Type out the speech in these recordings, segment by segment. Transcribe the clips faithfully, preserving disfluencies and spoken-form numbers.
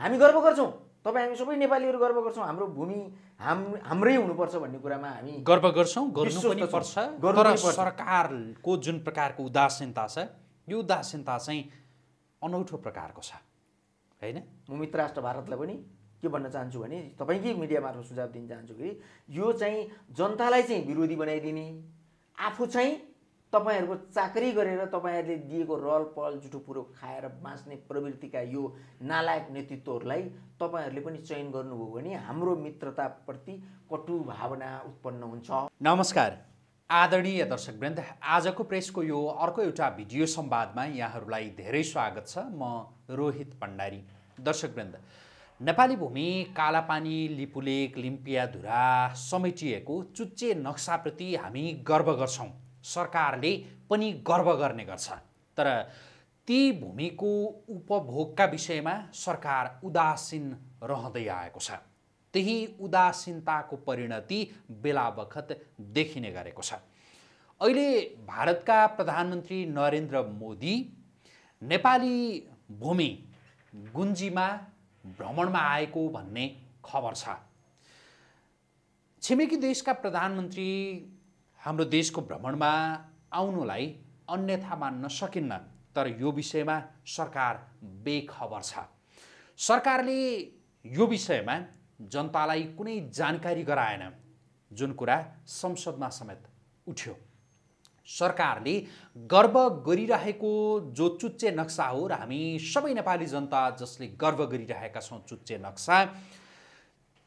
हामी गर्व गर्छौं तपाई हामी सबै नेपालीहरु गर्व गर्छौं हाम्रो भूमि हाम्रै हुनुपर्छ भन्ने कुरामा हामी गर्व गर्छौं गर्नु पनि पर्छ तर सरकारको जुन प्रकारको उदासीनता छ यो उदासीनता चाहिँ अनौठो प्रकारको छ हैन म मित्र राष्ट्र भारतलाई पनि के भन्न चाहन्छु भने तपाईकै मिडिया मार्फत सुझाव दिन चाहन्छु कि यो चाहिँ जनतालाई चाहिँ विरोधी बनाइदिने आफू चाहिँ तपाईहरुको चाकरी गरेर तपाईहरुले दिएको रलपल जुठोपुरो खाएर बाँच्ने प्रवृत्तिका यो नालायक नेतृत्वहरुलाई तपाईहरुले पनि चयन गर्नुभयो भने हाम्रो मित्रताप्रति कटु भावना उत्पन्न हुन्छ। नमस्कार आदरणीय दर्शकवृन्द, आजको प्रेसको यो अर्को एउटा भिडियो संवादमा यहाँहरुलाई धेरै स्वागत छ। म रोहित भण्डारी। दर्शकवृन्द, नेपाली भूमि कालापानी लिपुलेक लिम्पियाधुरा समेटिएको चुच्चे नक्साप्रति हामी गर्व गर्छौं, सरकारले पनि गर्व गर्ने गर्छ, तर ती भूमिको उपभोगका विषयमा सरकार उदासीन रहँदै आएको छ। त्यही उदासीनताको परिणति बेला बखत देखिने गरेको छ। अहिले भारतका प्रधानमन्त्री नरेन्द्र मोदी नेपाली भूमि गुन्जीमा भ्रमणमा आएको भन्ने खबर छ। छिमेकी देशका प्रधानमन्त्री हाम्रो देशको भ्रमणमा आउनुलाई अन्यथा मान्न सकिन्न, तर यो विषयमा सरकार बेखबर छ। सरकारले यो विषयमा जनतालाई कुनै जानकारी गराएन, जुन कुरा संसदमा समेत उठ्यो। सरकारले गर्व गरिरहेको जो चुच्चे नक्सा हो र हामी सबै नेपाली जनता जसले गर्व गरिरहेका छौं चुच्चे नक्सा,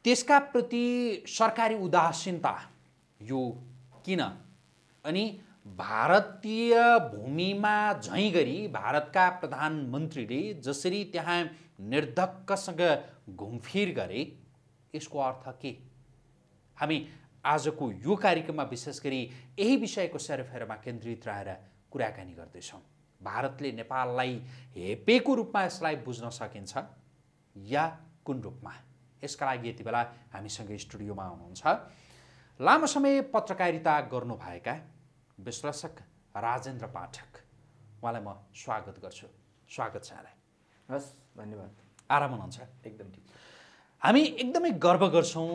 त्यसका प्रति सरकारी उदासीनता यो किन? अनि भारतीय भूमिमा झैं गरी भारतका प्रधानमन्त्रीले जसरी त्यहाँ निर्धक्कसँग घुमफिर गरे, यसको अर्थ के? हामी आजको यो कार्यक्रममा विशेष गरी यही विषयको सेरफेरमा केन्द्रित रहेर कुराकानी गर्दैछौँ। भारतले नेपाललाई हेपेको रूपमा यसलाई बुझ्न सकिन्छ या कुन रूपमा? यसका लागि यति बेला हामीसँग स्टुडियोमा हुनुहुन्छ लामो समय पत्रकारिता गर्नुभएका विश्लेषक राजेन्द्र पाठक। उहाँलाई म स्वागत गर्छु। स्वागत छ यहाँलाई। हस्, धन्यवाद। आराम हुनुहुन्छ? एकदम ठिक। हामी एकदमै गर्व गर्छौं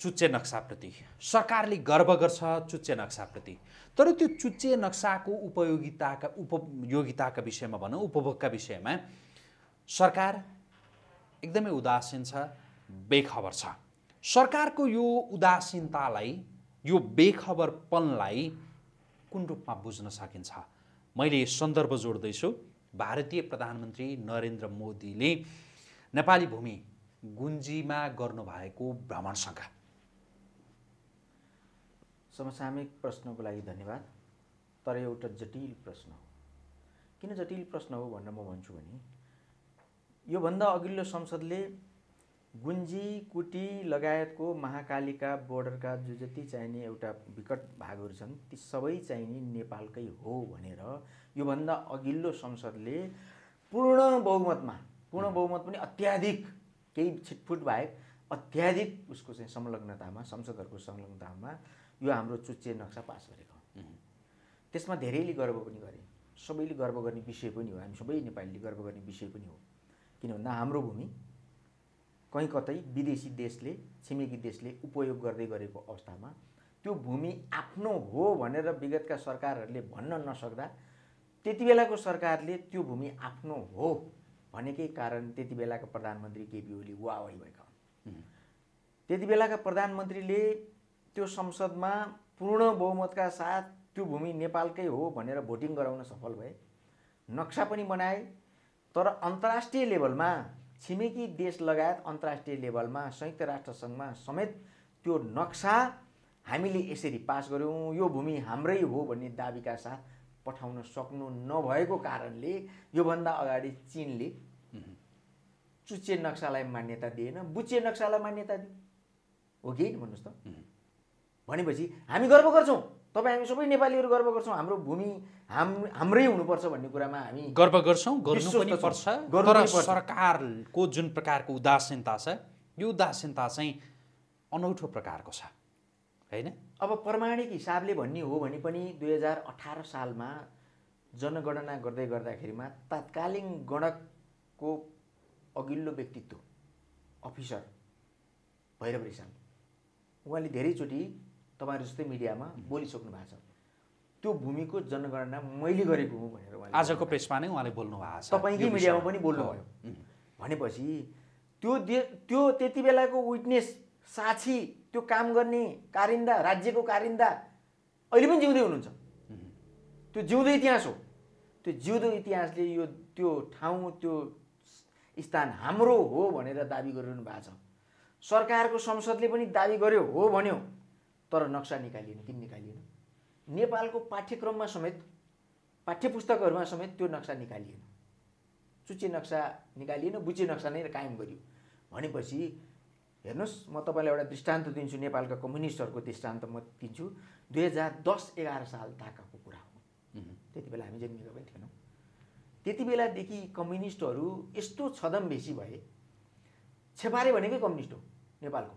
चुच्चे नक्साप्रति, सरकारले गर्व गर्छ चुच्चे नक्साप्रति, तर त्यो चुच्चे नक्साको उपयोगिताका उपयोगिताका विषयमा भनौँ, उपभोगका विषयमा सरकार एकदमै उदासीन छ, बेखबर छ। सरकारको यो उदासीनतालाई, यो बेखबरपनलाई कुन रूपमा बुझ्न सकिन्छ? मैले सन्दर्भ जोड्दैछु, भारतीय प्रधानमन्त्री नरेन्द्र मोदीले नेपाली भूमि गुन्जीमा गर्नुभएको भ्रमणसँग। समसामयिक प्रश्नको लागि धन्यवाद, तर एउटा जटिल प्रश्न हो। किन जटिल प्रश्न हो भनेर म भन्छु भने, योभन्दा अघिल्लो संसदले गुन्जी कुटी लगायतको महाकालीका बोर्डरका जो जति चाहिने एउटा विकट भागहरू छन् ती सबै चाहिने नेपालकै हो भनेर योभन्दा अघिल्लो संसदले पूर्ण बहुमतमा, पूर्ण बहुमत पनि अत्याधिक केही छिटफुट बाहेक अत्याधिक उसको चाहिँ संलग्नतामा, सांसदहरुको संलग्नतामा यो हाम्रो चुच्चे नक्सा पास गरेको हो। त्यसमा धेरैले गर्व पनि गरे, सबैले गर्व गर्ने विषय पनि हो, हामी सबै नेपालीले गर्व गर्ने विषय पनि हो। किन भन्दा हाम्रो भूमि कहीँ कतै विदेशी देशले, छिमेकी देशले उपयोग गर्दै गरेको अवस्थामा त्यो भूमि आफ्नो हो भनेर विगतका सरकारहरूले भन्न नसक्दा त्यति बेलाको सरकारले त्यो भूमि आफ्नो हो भनेकै कारण त्यति बेलाका प्रधानमन्त्री केपी ओली वावाई भएका हुन्। त्यति बेलाका प्रधानमन्त्रीले त्यो संसदमा पूर्ण बहुमतका साथ त्यो भूमि नेपालकै हो भनेर भोटिङ गराउन सफल भए, नक्सा पनि बनाए, तर अन्तर्राष्ट्रिय लेभलमा छिमेकी देश लगायत अन्तर्राष्ट्रिय लेभलमा संयुक्त राष्ट्रसङ्घमा समेत त्यो नक्सा हामीले यसरी पास गर्यौँ, यो भूमि हाम्रै हो भन्ने दाबीका साथ पठाउन सक्नु नभएको कारणले योभन्दा अगाडि चीनले चुच्चे नक्सालाई मान्यता दिएन, बुच्चे नक्सालाई मान्यता दियो। हो कि भन्नुहोस् त? भनेपछि हामी गर्व गर्छौँ, तपाई हामी सबै नेपालीहरु गर्व गर्छौँ, हाम्रो भूमि हाम्रै हुनुपर्छ भन्ने कुरामा हामी गर्व गर्छौँ, गर्नु पनि पर्छ, तर सरकारको जुन प्रकारको उदासीनता छ यो उदासीनता चाहिँ अनौठो प्रकारको छ, हैन? अब प्रमाणिक हिसाबले भन्ने हो भने पनि दुई हजार अठारह सालमा जनगणना गर्दै गर्दाखेरिमा तत्कालीन गणकको अघिल्लो व्यक्तित्व अफिसर भैरव रिसाल उहाँले धेरैचोटी तपाईहरु जस्तै मिडियामा बोलिसक्नु भएको छ। त्यो भूमिको जनगणना मैले गरेको हो भनेर उहाँले आजको प्रेसमा नै उहाँले बोल्नु भएको छ। तपाईकै मिडियामा पनि बोल्नु भयो भनेपछि त्यो त्यो त्यतिबेलाको विटनेस साक्षी त्यो काम गर्ने कारिन्दा राज्यको कारिन्दा अहिले पनि जिउँदै हुनुहुन्छ। त्यो जिउँदै इतिहास हो। त्यो जिउँदो इतिहासले यो त्यो ठाउँ त्यो स्थान हाम्रो हो भनेर दाबी गरिरहनु भएको छ। सरकारको संसदले पनि दाबी गर्यो हो भन्यो तर नक्सा निकालिएन, किन निकालिएन? नेपालको पाठ्यक्रममा समेत पाठ्यपुस्तकहरुमा समेत त्यो नक्सा निकालिएन। चुच्चे नक्सा निकालिएन, बुच्चे नक्सा नै कायम गरियो भनेपछि हेर्नुस्, म तपाईलाई एउटा दृष्टान्त दिन्छु। नेपालका कम्युनिस्टहरुको दृष्टान्त म दिन्छु। दुई हजार दस एघार साल ताकाको कुरा हो। त्यतिबेला हामी जन्मिएका पनि थिएनौं। त्यतिबेलादेखि कम्युनिस्टहरु यस्तो छदमबेसी भए। छेपारे भनेकै कम्युनिस्ट हो। नेपालको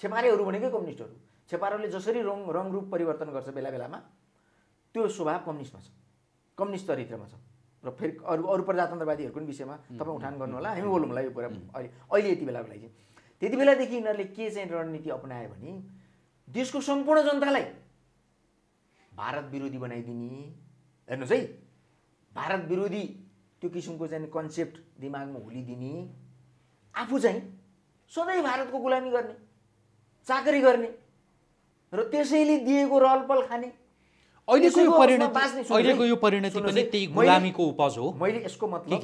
छेपारेहरु भनेकै कम्युनिस्टहरु। छेपारोले जसरी रङ रङ रूप परिवर्तन गर्छ बेला बेलामा त्यो स्वभाव कम्युनिस्टमा छ, कम्युनिस्ट चरित्रमा छ। र फेरि अरु अरु प्रजातन्त्रवादीहरुको पनि विषयमा तपाईं उठान गर्नु होला, हामी बोलौँ होला यो कुरा। अहिले यति बेलाको लागि त्यति बेलादेखि यिनीहरुले के चाहिँ रणनीति अपनाए भने देशको सम्पूर्ण जनतालाई भारत विरोधी बनाइदिने। हेर्नुस् है, भारत विरोधी त्यो किसिमको चाहिँ कन्सेप्ट दिमागमा होलिदिने। आफू चाहिँ सधैँ भारतको गुलामी गर्ने, चाकरी गर्ने र त्यसैले दिएको रलपल खाने। अहिलेको यो परिणति अहिलेको यो परिणति पनि त्यही गुलामीको उपज हो। मैले यसको मतलब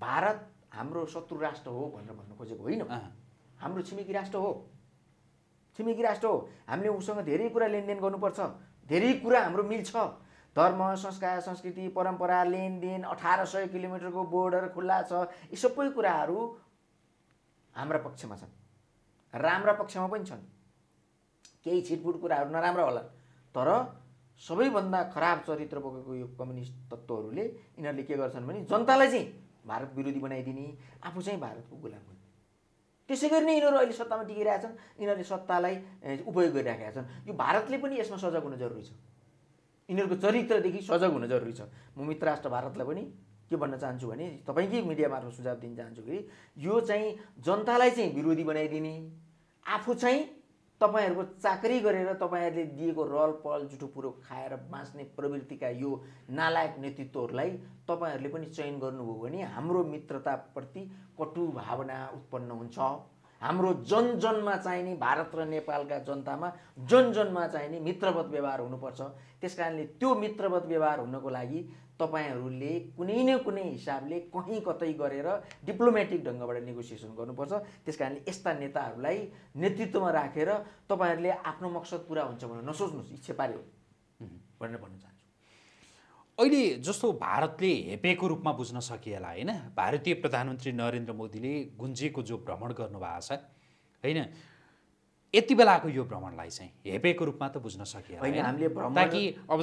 भारत हाम्रो शत्रु राष्ट्र हो भनेर भन्न खोजेको होइन। हाम्रो छिमेकी राष्ट्र हो, छिमेकी राष्ट्र हो। हामीले उसँग धेरै कुरा लेनदेन गर्नुपर्छ, धेरै कुरा हाम्रो मिल्छ। धर्म, संस्कार, संस्कृति, परम्परा, लेनदेन, अठारह सय किलोमिटरको बोर्डर खुल्ला छ। यी सबै कुराहरू हाम्रा पक्षमा छन्, राम्रा पक्षमा पनि छन्। केही छिटफुट कुराहरू नराम्रो होला तर सबैभन्दा खराब चरित्र बोकेको यो कम्युनिस्ट तत्त्वहरूले यिनीहरूले के गर्छन् भने जनतालाई चाहिँ भारत विरोधी बनाइदिने, आफू चाहिँ भारतको गुलाम हुने। त्यसै गरी नै यिनीहरू अहिले सत्तामा टिकिरहेछन्। यिनीहरूले सत्तालाई उपयोग गरिरहेका छन्। यो भारतले पनि यसमा सजग हुन जरुरी छ। यिनीहरूको चरित्रदेखि सजग हुन जरुरी छ। म मित्र राष्ट्र भारतलाई पनि के भन्न चाहन्छु भने तपाईकै मिडिया मार्फत सुझाव दिन चाहन्छु कि यो चाहिँ जनतालाई चाहिँ विरोधी बनाइदिने, आफू चाहिँ तपाईहरुको चाकरी गरेर तपाईहरुले दिएको रलपल जुठोपुरो खाएर बाँच्ने प्रवृत्तिका यो नालायक नेतृत्वहरूलाई तपाईहरुले पनि चयन गर्नुभयो भने हाम्रो मित्रताप्रति कटु भावना उत्पन्न हुन्छ। हाम्रो जनजनमा चाहिने भारत र नेपालका जनतामा जनजनमा चाहिने मित्रवत व्यवहार हुनुपर्छ। त्यसकारणले त्यो मित्रवत व्यवहार हुनको लागि तपाईहरुले कुनै न कुनै हिसाबले कहीँ कतै गरेर डिप्लोमेटिक ढंगबाट नेगोसिएसन गर्नुपर्छ। त्यसकारणले यस्ता नेताहरूलाई नेतृत्वमा राखेर तपाईहरुले आफ्नो मकसद पूरा हुन्छ भनेर नसोच्नुस्। इच्छा पार्यो भनेर भन्न चाहन्छु। अहिले जस्तो भारतले हेपेको रूपमा बुझ्न सकिएला हैन, भारतीय प्रधानमन्त्री नरेन्द्र मोदीले गुन्जेको जो भ्रमण गर्नुभएको छ हैन, यति बेलाको यो भ्रमणलाई चाहिँ हेपेको रूपमा त बुझ्न सकिएला हैन हामीले। ताकि अब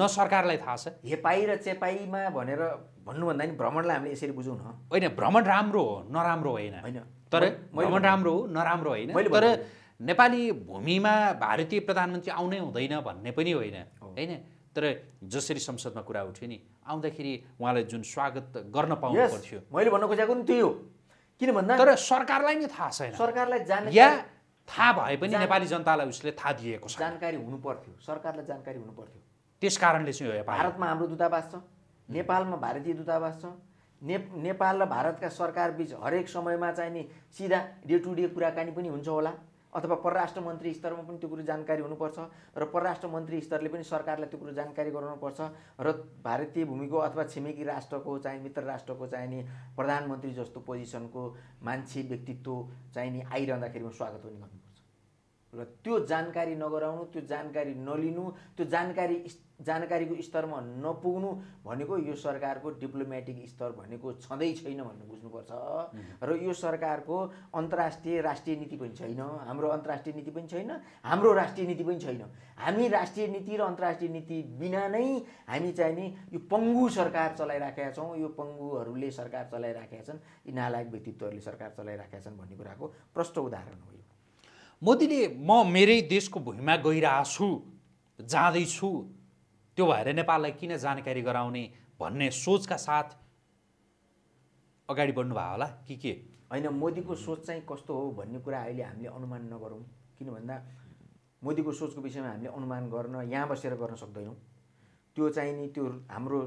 भ्रमणलाई न सरकारलाई थाहा छ हेपाई र चेपाईमा भनेर भन्नु भन्दा नि भ्रमणलाई हामीले यसरी बुझौँ न। हैन, भ्रमण राम्रो हो, नराम्रो होइन हैन, तर भ्रमण राम्रो हो, नराम्रो होइन। तर नेपाली भूमिमा भारतीय प्रधानमन्त्री आउनै हुँदैन भन्ने पनि होइन हैन। तर जसरी संसदमा कुरा उठ्यो नि आउँदाखेरि उहाँलाई जुन स्वागत गर्न पाउनु पर्थ्यो मैले भन्न खोजेको नि त्यो हो। किन भन्दा तर सरकारलाई नै थाहा छैन, सरकारलाई जाने या थाहा भए पनि नेपाली जनतालाई उसले थाहा दिएको छ। जानकारी हुनु पर्थ्यो, सरकारलाई जानकारी हुनु पर्थ्यो। त्यसकारणले चाहिँ भारतमा हाम्रो दूतावास छ, नेपालमा भारतीय दूतावास छ। ने, नेपाल र भारतका सरकार बीच हरेक समयमा चाहिने सिधा डे टु डे कुराकानी पनि हुन्छ होला अथवा परराष्ट्र मन्त्री स्तरमा पनि त्यो कुरा जानकारी हुनुपर्छ र परराष्ट्र मन्त्री स्तरले पनि सरकारलाई त्यो कुरा जानकारी गराउनुपर्छ र भारतीय भूमिको अथवा छिमेकी राष्ट्रको चाहिँ मित्र राष्ट्रको चाहिने प्रधानमन्त्री जस्तो पोजिसनको मान्छे व्यक्तित्व चाहिने आइरहँदाखेरिमा स्वागत पनि गर्नुपर्छ। र त्यो जानकारी नगराउनु, त्यो जानकारी नलिनु, त्यो जानकारी जानकारीको स्तरमा नपुग्नु भनेको यो सरकारको डिप्लोमेटिक स्तर भनेको छँदै छैन भन्ने बुझ्नुपर्छ। र यो सरकारको अन्तर्राष्ट्रिय राष्ट्रिय नीति पनि छैन, हाम्रो अन्तर्राष्ट्रिय नीति पनि छैन, हाम्रो राष्ट्रिय नीति पनि छैन। हामी राष्ट्रिय नीति र अन्तर्राष्ट्रिय नीति बिना नै हामी चाहिने यो पङ्गु सरकार चलाइराखेका छौँ। यो पङ्गुहरूले सरकार चलाइराखेका छन्, यी नालायक व्यक्तित्वहरूले सरकार चलाइराखेका छन् भन्ने कुराको प्रष्ट उदाहरण हो यो। मोदीले म मेरै देशको भूमिमा गइरहेछु, जाँदैछु, त्यो भएर नेपाललाई किन जानकारी गराउने भन्ने सोचका साथ अगाडि बढ्नु भयो होला कि के? हैन मोदीको सोच चाहिँ कस्तो हो भन्ने कुरा अहिले हामीले अनुमान नगरौं किन भन्दा मोदीको सोचको विषयमा हामीले अनुमान गर्न यहाँ बसेर गर्न सक्दैनौं त्यो चाहिँ नि त्यो हाम्रो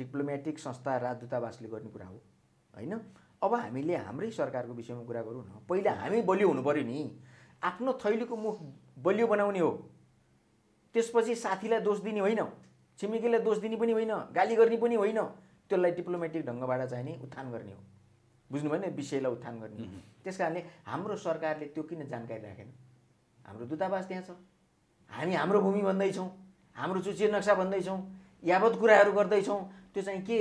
डिप्लोमेटिक संस्था राजदूतावासले गर्ने कुरा हो हैन अब हामीले हाम्रै सरकारको विषयमा कुरा गरौं न पहिला हामी बलियो हुनु पर्यो नि आफ्नो थैलीको मुख बलियो बनाउने हो त्यसपछि साथीलाई दोष दिने होइन छिमेकीलाई दोष दिने पनि होइन गाली गर्ने पनि होइन त्यसलाई डिप्लोमेटिक ढंगबाट चाहिँ नि उत्थान गर्ने हो बुझ्नु भएन विषयलाई उत्थान गर्ने त्यसकारणले हाम्रो सरकारले त्यो किन जानकारी राखेन हाम्रो दूतावास त्यहाँ छ हामी हाम्रो भूमि भन्दै छौं हाम्रो चुचे नक्सा भन्दै छौं यावत कुराहरू गर्दै छौं त्यो चाहिँ के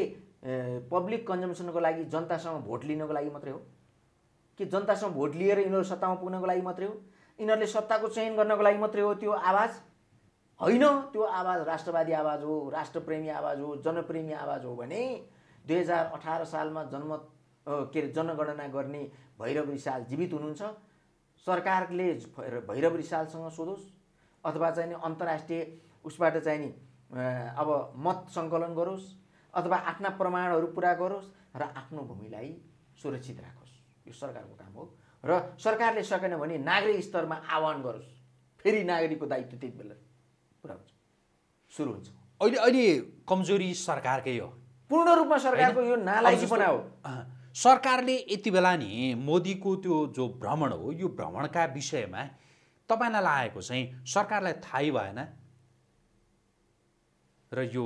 पब्लिक कन्जम्पसनको लागि जनतासँग भोट लिनको लागि मात्रै हो के जनतासँग भोट लिएर इन्हहरु सत्तामा पुग्नको लागि मात्रै हो इन्हहरुले सत्ताको चयन गर्नको लागि मात्रै हो त्यो आवाज हैन त्यो आवाज राष्ट्रवादी आवाज हो राष्ट्रप्रेमी आवाज हो जनप्रेमी आवाज हो भने दुई हजार अठार सालमा जन्म के जनगणना गर्ने भैरव रिसाल जीवित हुनुहुन्छ सरकारले भैरव रिसालसँग सोधोस् अथवा चाहिँ अन्तर्राष्ट्रिय उसबाट चाहिँ नि अब मत संकलन गरोस् अथवा आफ्ना प्रमाणहरू पूरा गरोस् र आफ्नो भूमिलाई सुरक्षित राखोस् यो सरकारको काम हो र सरकारले सकेन भने नागरिक स्तरमा आह्वान गरोस् फेरि नागरिकको दायित्व त्यतिबेला पुरा हुन्छ सुरु हुन्छ अहिले अहिले कमजोरी सरकारकै हो पूर्ण रूपमा सरकारको यो नालायकपना हो सरकारले यति बेला नि मोदीको त्यो जो भ्रमण हो यो भ्रमणका विषयमा तपाईलाई लागेको चाहिँ सरकारलाई थाहै भएन र यो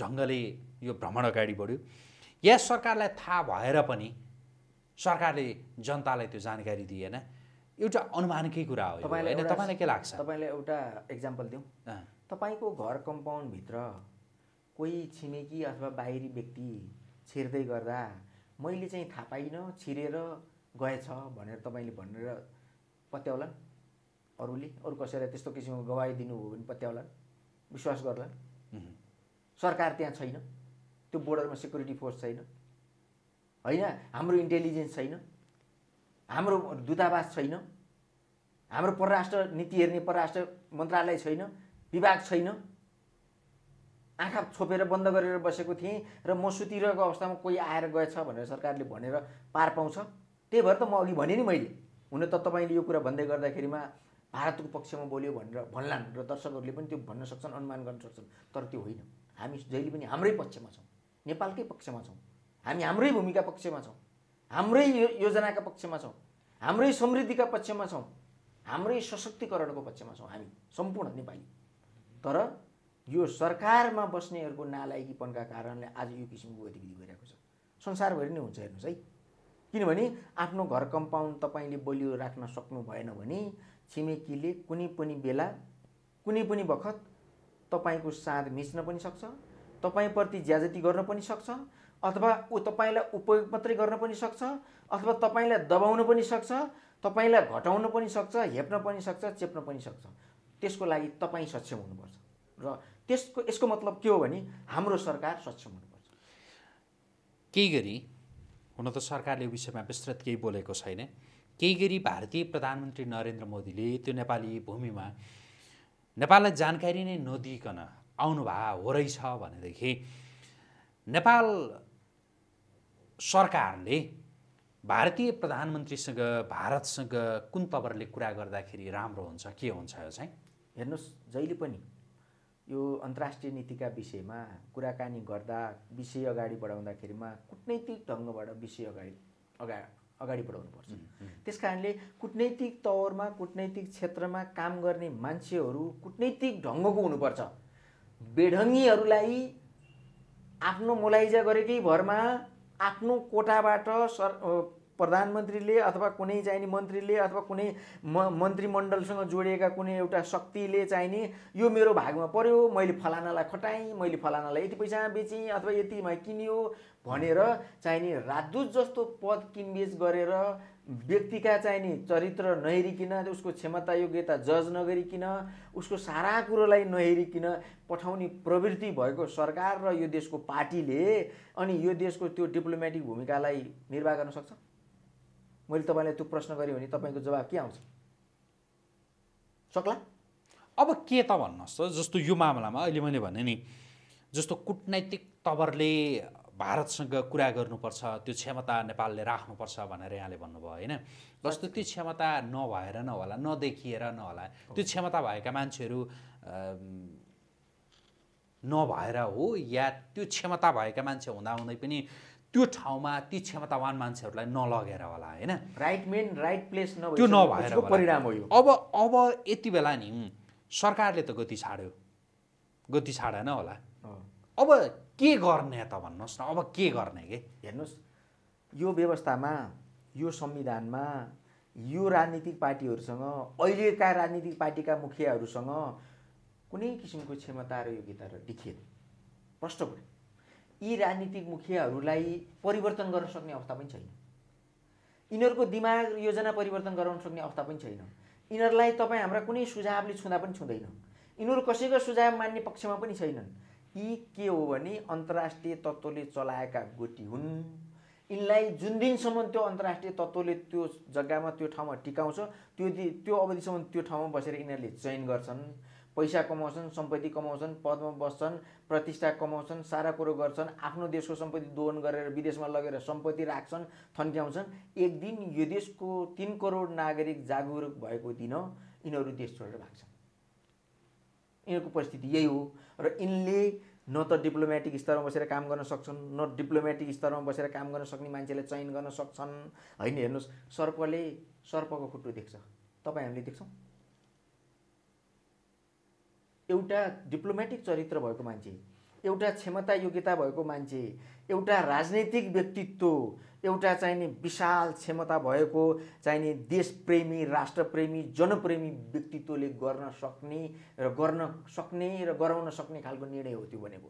ढंगले यो भ्रमण अगाडि बढ्यो या सरकारलाई थाहा भएर पनि सरकारले जनतालाई त्यो जानकारी दिएन एउटा अनुमानकै कुरा हो हैन तपाईलाई के लाग्छ तपाईलाई एउटा एक्जाम्पल दिउँ तपाईको घर कम्पाउन्ड भित्र कोही छिमेकी अथवा बाहिरी व्यक्ति छिर्दै गर्दा मैले चाहिँ थाहा पाइन छिरेर गएछ भनेर तपाईले भनेर पत्याउला अरूले अरू कसैले त्यस्तो किसिमको गवाही दिनु हो भने पत्याउला विश्वास गर्ला सरकार त्यहाँ छैन त्यो बोर्डरमा सिक्युरिटी फोर्स छैन हैन हाम्रो इन्टेलिजेन्स छैन हाम्रो दूतावास छैन हाम्रो परराष्ट्र नीति हेर्ने परराष्ट्र मन्त्रालय छैन विभाग छैन आँखा छोपेर बन्द गरेर बसेको थिएँ र म सुतिरहेको अवस्थामा कोही आएर गएछ भनेर सरकारले भनेर पार पाउँछ त्यही भएर त म अघि भने नि मैले हुन त तपाईले यो कुरा भन्दै गर्दाखेरिमा भारतको पक्षमा बोल्यो भनेर भन्लान् र दर्शकहरूले पनि त्यो भन्न सक्छन् अनुमान गर्न सक्छन् तर त्यो होइन हामी जहिले पनि हाम्रै पक्षमा छौं नेपालकै पक्षमा छौं हामी हाम्रै भूमिका पक्षमा छौं हाम्रै योजनाका पक्षमा छौं हाम्रै समृद्धिका पक्षमा छौं हाम्रै सशक्तिकरणको पक्षमा छौं हामी सम्पूर्ण नेपाली तर यो सरकारमा बस्नेहरुको नालायकीपनका कारणले आज यो किसिमको गतिविधि भइरहेको छ संसारभरि नै हुन्छ हेर्नुस् है किनभने आफ्नो घर कम्पाउन्ड तपाईले बलियो राख्न सक्नु भएन भने छिमेकीले कुनै पनि बेला कुनै पनि बखत तपाईको साथ मिच्न पनि सक्छ तपाईप्रति ज्याजती गर्न पनि सक्छ अथवा उ तपाईलाई उपयोग मात्रै गर्न पनि सक्छ अथवा तपाईलाई दबाउन पनि सक्छ तपाईलाई घटाउन पनि सक्छ हेप्न पनि सक्छ चेप्न पनि सक्छ त्यसको लागि तपाई सक्षम हुनुपर्छ र त्यसको यसको मतलब के हो भने हाम्रो सरकार सक्षम हुनुपर्छ केही गरी हुन त सरकारले विषयमा विस्तृत केही बोलेको छैन केही गरी भारतीय प्रधानमन्त्री नरेन्द्र मोदीले त्यो नेपाली भूमिमा नेपाललाई जानकारी नै नदिइकन आउनु भा हो रहेछ भनेदेखि नेपाल सरकारले भारतीय प्रधानमन्त्रीसँग भारतसँग कुन तवरले कुरा गर्दाखेरि राम्रो हुन्छ के हुन्छ यो चाहिँ हेर्नुस् जहिले पनि यो अन्तर्राष्ट्रिय नीतिका विषयमा कुराकानी गर्दा विषय अगाडि बढाउँदाखेरिमा कूटनीतिक ढंगबाट विषय अगाडि अगाडि बढाउनु पर्छ त्यसकारणले कूटनीतिक तवरमा कूटनीतिक क्षेत्रमा काम गर्ने मान्छेहरू कूटनीतिक ढंगको हुनुपर्छ बेढङ्गीहरूलाई आफ्नो मुलाइजा गरेकै भरमा आफ्नो कोटाबाट प्रधानमन्त्रीले अथवा कुनै चाहिने मन्त्रीले अथवा कुनै मन्त्रीमण्डलसँग जोडिएका कुनै एउटा शक्तिले चाहिने यो मेरो भागमा पर्यो मैले फलानालाई खटाएँ मैले फलानालाई यति पैसामा बेचेँ अथवा यतिमा किनियो भनेर चाहिने राजदूत जस्तो पद किनबेच गरेर व्यक्तिका चाहिने चरित्र नहेरिकिन उसको क्षमता योग्यता जज नगरिकिन उसको सारा कुरोलाई नहेरिकिन पठाउने प्रवृत्ति भएको सरकार र यो देशको पार्टीले अनि यो देशको त्यो डिप्लोमेटिक भूमिकालाई निर्वाह गर्न सक्छ मैले तपाईलाई त्यो प्रश्न गरे भने तपाईको जवाफ के आउँछ सक्ला अब के त भन्नुस् जस्तो यो मामलामा अहिले मैले भने नि जस्तो कूटनीतिक तवरले भारतसँग कुरा गर्नुपर्छ, त्यो क्षमता नेपालले राख्नुपर्छ भनेर यहाँले भन्नुभयो हैन। जस्तो त्यो क्षमता नभएर नहोला, नदेखिएर नहोला, त्यो क्षमता भएका मान्छेहरू नभएर हो या त्यो क्षमता भएका मान्छे हुँदाहुँदै पनि त्यो ठाउँमा ती क्षमतावान मान्छेहरूलाई नलगेर होला हैन। राइट मेन राइट प्लेस नभएर त्यो नभएर परिणाम हो यो। अब अब यति बेला नि सरकारले त गति छाड्यो, गति छाडेन होला, अब के गर्ने त भन्नुस् न, अब के गर्ने के हेर्नुस्। यो व्यवस्थामा, यो संविधानमा, यो राजनीतिक पार्टीहरूसँग, अहिलेका राजनीतिक पार्टीका मुखियाहरूसँग कुनै किसिमको क्षमता र योग्यता देखिएन। प्रश्न पऱ्यो, यी राजनीतिक मुखियाहरूलाई परिवर्तन गर्न सक्ने अवस्था पनि छैन, यिनीहरूको दिमाग योजना परिवर्तन गराउन सक्ने अवस्था पनि छैन, यिनीहरूलाई तपाईँ हाम्रा कुनै सुझावले छुँदा पनि छुँदैन, यिनीहरू कसैको सुझाव मान्ने पक्षमा पनि छैनन्। यी के हो भने अन्तर्राष्ट्रिय तत्त्वले चलाएका गोटी हुन्। यिनलाई जुन दिनसम्म त्यो अन्तर्राष्ट्रिय तत्त्वले त्यो जग्गामा त्यो ठाउँमा टिकाउँछ, त्यो त्यो अवधिसम्म त्यो ठाउँमा बसेर यिनीहरूले चयन गर्छन्, पैसा कमाउँछन्, सम्पत्ति कमाउँछन्, पदमा बस्छन्, प्रतिष्ठा कमाउँछन्, सारा कुरो गर्छन्, आफ्नो देशको सम्पत्ति दोहन गरेर विदेशमा लगेर सम्पत्ति राख्छन्, थन्क्याउँछन्। एक दिन यो देशको तीन करोड नागरिक जागरुक भएको दिन यिनीहरू देश छोडेर भाग्छन्। यिनीहरूको परिस्थिति यही हो र यिनले न त डिप्लोमेटिक स्तरमा बसेर काम गर्न सक्छन्, न डिप्लोमेटिक स्तरमा बसेर काम गर्न सक्ने मान्छेलाई चयन गर्न सक्छन् हैन। हेर्नुहोस्, सर्पले सर्पको खुट्टो देख्छ, तपाईँ हामीले देख्छौँ? एउटा डिप्लोमेटिक चरित्र भएको मान्छे, एउटा क्षमता योग्यता भएको मान्छे, एउटा राजनीतिक व्यक्तित्व, एउटा चाहिने विशाल क्षमता भएको, चाहिने देशप्रेमी, राष्ट्रप्रेमी, जनप्रेमी व्यक्तित्वले गर्न सक्ने र गर्न सक्ने र गराउन सक्ने खालको निर्णय हो त्यो भनेको।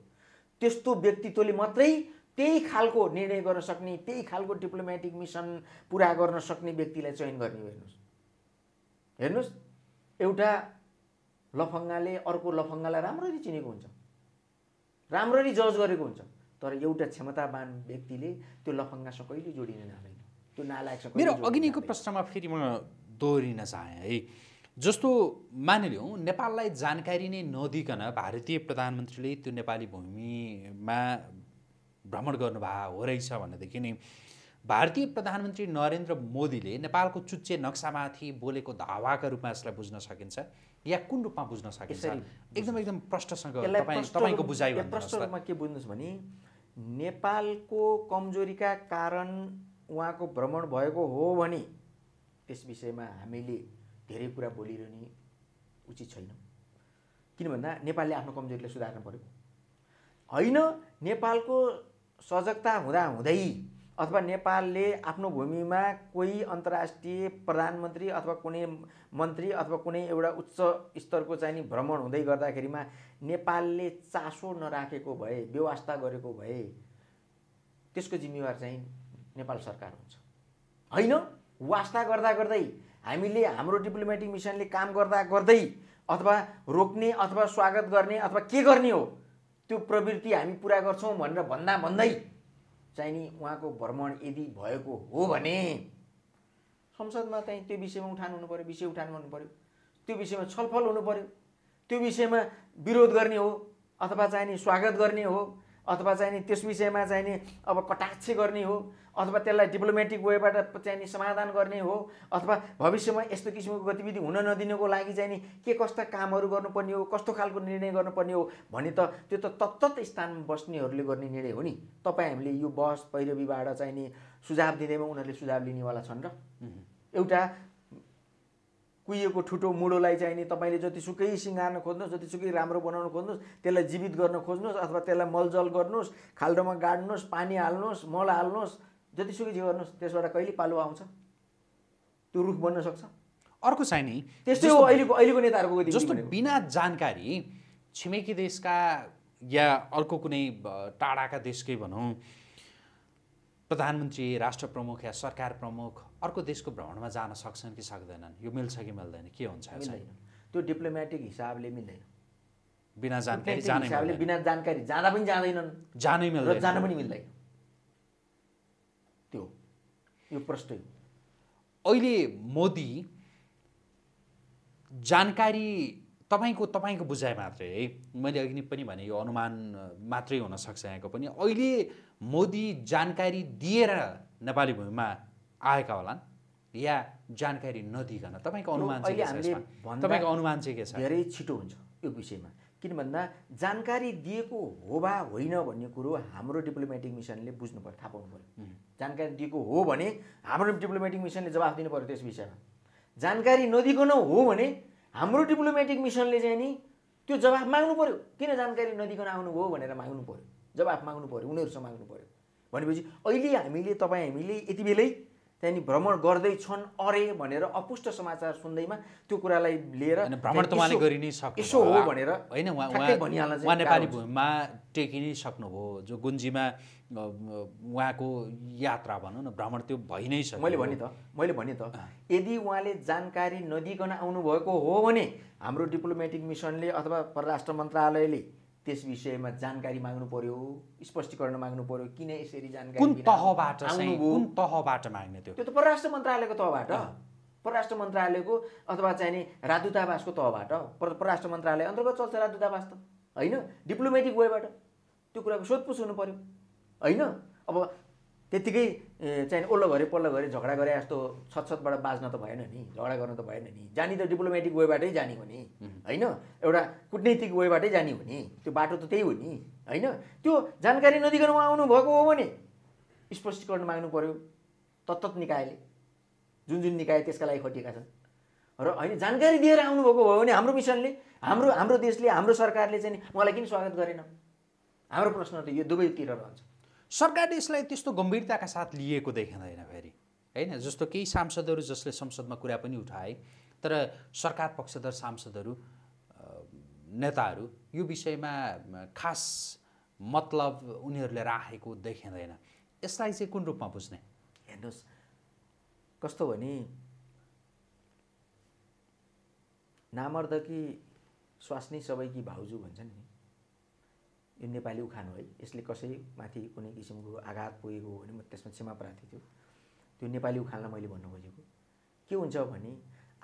त्यस्तो व्यक्तित्वले मात्रै त्यही खालको निर्णय गर्न सक्ने, त्यही खालको डिप्लोमेटिक मिसन पुरा गर्न सक्ने व्यक्तिलाई चयन गर्ने। हेर्नुहोस् हेर्नुहोस् एउटा लफङ्गाले अर्को लफङ्गालाई राम्ररी चिनेको हुन्छ, राम्ररी जज गरेको हुन्छ, तर एउटा क्षमतावान व्यक्तिले त्यो लफङ्गासँग कहिले जोडिन नलाइन, त्यो नालायकसँग। मेरो अघि नैको प्रश्नमा फेरि म दोहोरिन चाहे है। जस्तो मानिलिउँ नेपाललाई जानकारी नै नदिकन भारतीय प्रधानमन्त्रीले त्यो नेपाली भूमिमा भ्रमण गर्नुभएको हो रहेछ भनेदेखि नि भारतीय प्रधानमन्त्री नरेन्द्र मोदीले नेपालको चुच्चे नक्सामाथि बोलेको धावाका रूपमा यसलाई बुझ्न सकिन्छ या कुन रूपमा बुझ्न सकिन्छ? एकदम एकदम प्रश्नसँग तपाईँ तपाईँको बुझाइ भन्नु। प्रश्न रूपमा के बुझ्नुस् भने नेपालको कमजोरीका कारण उहाँको भ्रमण भएको हो भने त्यस विषयमा हामीले धेरै कुरा बोलिरहने उचित छैन। किन भन्दा नेपालले आफ्नो कमजोरीलाई सुधार्न पर्यो होइन। नेपालको सजगता हुँदा हुँदै अथवा नेपालले आफ्नो भूमिमा कोही अन्तर्राष्ट्रिय प्रधानमन्त्री अथवा कुनै मन्त्री अथवा कुनै एउटा उच्च स्तरको चाहिँ भ्रमण हुँदै गर्दाखेरिमा नेपालले चासो नराखेको भए, व्यवस्था गरेको भए त्यसको जिम्मेवार चाहिँ नेपाल सरकार हुन्छ होइन। वास्ता गर्दा गर्दै हामीले हाम्रो डिप्लोमेटिक मिसनले काम गर्दा गर्दै अथवा रोक्ने अथवा स्वागत गर्ने अथवा के गर्ने हो त्यो प्रवृत्ति हामी पुरा गर्छौँ भनेर भन्दा भन्दै चाहिने उहाँको भ्रमण यदि भएको हो भने संसदमा चाहिँ त्यो विषयमा उठान हुनु पर्यो, विषय उठान गर्नु पर्यो, त्यो विषयमा छलफल हुनु पर्यो, त्यो विषयमा विरोध गर्ने हो अथवा चाहिने स्वागत गर्ने हो अथवा चाहिने त्यस विषयमा चाहिने अब कटाक्ष गर्ने हो अथवा त्यसलाई डिप्लोमेटिक वेबाट चाहिने समाधान गर्ने हो अथवा भविष्यमा यस्तो किसिमको गतिविधि हुन नदिनुको लागि चाहिने के कस्ता कामहरू गर्नुपर्ने हो, कस्तो खालको निर्णय गर्नुपर्ने हो भने त त्यो त तत्त स्थानमा बस्नेहरूले गर्ने निर्णय हो नि। तपाईँ हामीले यो बहस पैरवीबाट चाहिने सुझाव दिँदैमा उनीहरूले सुझाव लिनेवाला छन् र एउटा कुहिएको ठुटो मुडोलाई चाहिने तपाईँले जतिसुकै सिँगार्न खोज्नुहोस्, जतिसुकै राम्रो बनाउन खोज्नुहोस्, त्यसलाई जीवित गर्न खोज्नुहोस् अथवा त्यसलाई मलजल गर्नुहोस्, खाल्डोमा गाड्नुहोस्, पानी हाल्नुहोस्, मल हाल्नुहोस्, जतिसुकै जे गर्नुहोस्, त्यसबाट कहिले पालो आउँछ? त्यो रुख बन्न सक्छ। अर्को चाहिने त्यस्तै हो अहिलेको अहिलेको नेताहरूको गतिविधि। जस्तो बिना जानकारी छिमेकी देशका या अर्को कुनै टाढाका देशकै भनौँ प्रधानमन्त्री, राष्ट्र प्रमुख या सरकार प्रमुख अर्को देशको भ्रमणमा जान सक्छन् कि सक्दैनन्, यो मिल्छ कि मिल्दैन, के हुन्छ? त्यो डिप्लोमेटिक हिसाबले मिल्दैन, बिना जानकारी जाने हिसाबले बिना जानकारी जाँदा पनि जाँदैनन्, जानै मिल्दैन, जान पनि मिल्दैन। त्यो यो प्रश्न हो। अहिले मोदी जानकारी तपाईंको तपाईंको बुझाइ मात्रै है, मैले अघि पनि भने यो अनुमान मात्रै हुन सक्छ यहाँको पनि। अहिले मोदी जानकारी दिएर नेपाली भूमिमा आएका होलान् या जानकारी नदिकन, तपाईंको अनुमान चाहिँ के छ? तपाईंको अनुमान चाहिँ के छ? धेरै छिटो हुन्छ यो विषयमा, किन भन्दा जानकारी दिएको हो बा होइन भन्ने कुरो हाम्रो डिप्लोमेटिक मिसनले बुझ्नु पर्छ, थाहा पाउनु पर्यो। जानकारी दिएको हो भने हाम्रो डिप्लोमेटिक मिसनले जवाफ दिनु पर्यो त्यस विषयमा, जानकारी नदिकन हो भने हाम्रो डिप्लोमेटिक मिसनले चाहिँ नि त्यो जवाफ माग्नु पर्यो, किन जानकारी नदिकन आउनु हो भनेर माग्नु पर्यो, जवाफ माग्नु पर्यो, उनीहरुसँग माग्नु पर्यो। भनेपछि अहिले हामीले तपाई हामीले यति बेलै त्यही भ्रमण गर्दै छन् अरे भनेर अपुष्ट समाचार सुन्दैमा त्यो कुरालाई लिएर भ्रमण त उहाँले गरिनै सक्नु यसो हो भनेर हैन, उहाँ उहाँ नेपाली भूमिमा टेकिनै सक्नुभयो, जो गुन्जीमा उहाँको यात्रा भनौं न भ्रमण त्यो भइ नै सक्यो। मैले भने त मैले भने त यदि उहाँले जानकारी नदिकन आउनु भएको हो भने हाम्रो डिप्लोमेटिक मिसनले अथवा परराष्ट्र मन्त्रालयले त्यस विषयमा जानकारी माग्नु पर्यो, स्पष्टीकरण माग्नु पर्यो, किन यसरी जानकारी कुन तहबाट चाहिँ कुन तहबाट माग्ने त्यो? त्यो त परराष्ट्र मन्त्रालयको तहबाट, परराष्ट्र मन्त्रालयको अथवा चाहिँ नि राजदूतावासको तहबाट, परराष्ट्र मन्त्रालय अन्तर्गत चल्छ राजदूतावास त हैन, डिप्लोमेटिक वेबाट त्यो कुराको सोधपुछ हुनु पर्यो हैन। अब त्यतिकै चाहिँ ओल्लो घरे पल्लो घरे झगडा गरे जस्तो छतछतबाट बाज्न त भएन नि, झगडा गर्न त भएन नि, जानी त डिप्लोमेटिक वेबाटै जाने हो नि हैन, एउटा कूटनीतिक वेबाटै जाने हो नि, त्यो बाटो त त्यही हो नि हैन। त्यो जानकारी नदिकन उहाँ आउनु भएको हो भने स्पष्टीकरण माग्नु पर्यो तत्त निकायले, जुन जुन निकाय त्यसका लागि खटिएका छन् र हैन। जानकारी दिएर आउनु भएको हो भने हाम्रो मिसनले, हाम्रो हाम्रो देशले, हाम्रो सरकारले चाहिँ उहाँलाई किन स्वागत गरेन? हाम्रो प्रश्न त यो दुवैतिर रहन्छ। सरकारले यसलाई त्यस्तो गम्भीरताका साथ लिएको देखिँदैन फेरि हैन, जस्तो केही सांसदहरू जसले संसदमा कुरा पनि उठाए, तर सरकार पक्षधर सांसदहरू नेताहरू यो विषयमा खास मतलब उनीहरूले राखेको देखिँदैन। यसलाई चाहिँ कुन रूपमा बुझ्ने? हेर्नुहोस् कस्तो भने, नामर्दकी स्वास्नी सबैकी भाउजू भन्छन् नि, यो नेपाली उखान हो है, यसले कसैमाथि कुनै किसिमको आघात पुगेको हो भने म त्यसमा क्षमा प्रार्थी छु। त्यो नेपाली उखानलाई मैले भन्नु खोजेको के हुन्छ भने,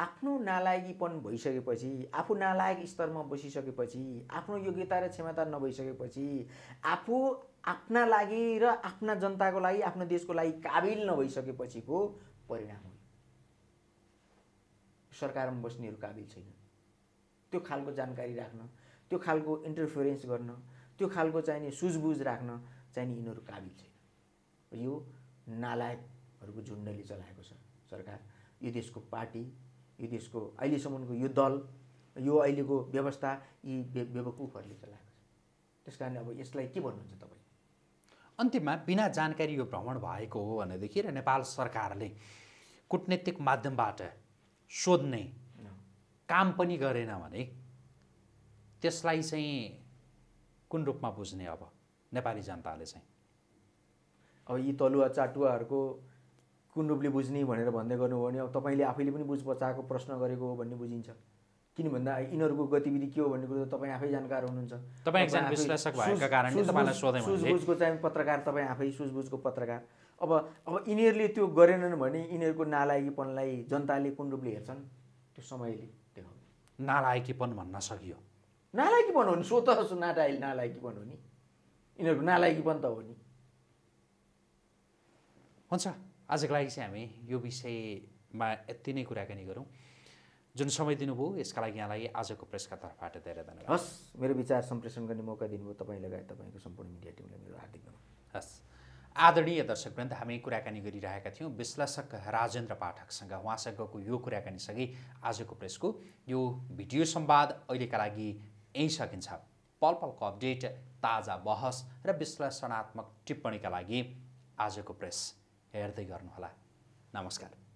आफ्नो नालायकीपन भइसकेपछि, आफू नालायक स्तरमा बसिसकेपछि, आफ्नो योग्यता र क्षमता नभइसकेपछि, आफू आफ्ना लागि र आफ्ना जनताको लागि, आफ्नो देशको लागि काबिल नभइसकेपछिको परिणाम हो। सरकारमा बस्नेहरू काबिल छैन, त्यो खालको जानकारी राख्न, त्यो खालको इन्टरफेरेन्स गर्न, त्यो खालको चाहिने सुझबुझ राख्न चाहिने यिनीहरू काबिल छैन। यो नालायकहरूको झुन्डले चलाएको छ सरकार, यो देशको पार्टी, यो देशको अहिलेसम्मको यो दल, यो अहिलेको व्यवस्था यी बेवकुफहरूले चलाएको छ। त्यसकारण अब यसलाई के भन्नुहुन्छ तपाईँ? अन्तिममा, बिना जानकारी यो भ्रमण भएको हो भनेदेखि र नेपाल सरकारले कूटनीतिक माध्यमबाट सोध्ने काम पनि गरेन भने त्यसलाई चाहिँ कुन रूपमा बुझ्ने अब नेपाली जनताले चाहिँ? अब यी तलुवा चाटुवाहरूको कुन रूपले बुझ्ने भनेर भन्दै गर्नुभयो भने अब तपाईँले आफैले पनि बुझ बचाएको प्रश्न गरेको हो भन्ने बुझिन्छ, किन भन्दा यिनीहरूको गतिविधि के हो भन्ने कुरो त तपाईँ आफै जानकार हुनुहुन्छ। तपाईँ एकजना विश्लेषक भएका कारणले तपाईलाई सोधै मैले सुझबुझको चाहिँ पत्रकार, तपाईँ आफै सुझबुझको पत्रकार। अब अब यिनीहरूले त्यो गरेनन् भने यिनीहरूको नालायकीपनलाई जनताले कुन रूपले हेर्छन् त्यो समयले देखाउँछ। नालायकीपन भन्न सकियो, नालायकीपन हो नि, सो त नाटाइल नालायकीपन हो नि, यिनीहरूको नालायकीपन त हो नि। हुन्छ, आजको लागि चाहिँ हामी यो विषयमा यति नै कुराकानी गरौँ। जुन समय दिनुभयो यसका लागि यहाँलाई आजको प्रेसका तर्फबाट धेरै धन्यवाद। हस्, मेरो विचार सम्प्रेषण गर्ने मौका दिनुभयो तपाईँ लगायत तपाईँको सम्पूर्ण मिडिया टिमलाई मेरो हार्दिक धन्यवाद। हस्, आदरणीय दर्शकवृन्द, हामी कुराकानी गरिरहेका थियौँ विश्लेषक राजेन्द्र पाठकसँग। उहाँसँगको यो कुराकानीसँगै आजको प्रेसको यो भिडियो संवाद अहिलेका लागि यही सकिन्छ। पल पलको अपडेट, ताजा बहस र विश्लेषणात्मक टिप्पणीका लागि आजको प्रेस हेर्दै गर्नुहोला। नमस्कार।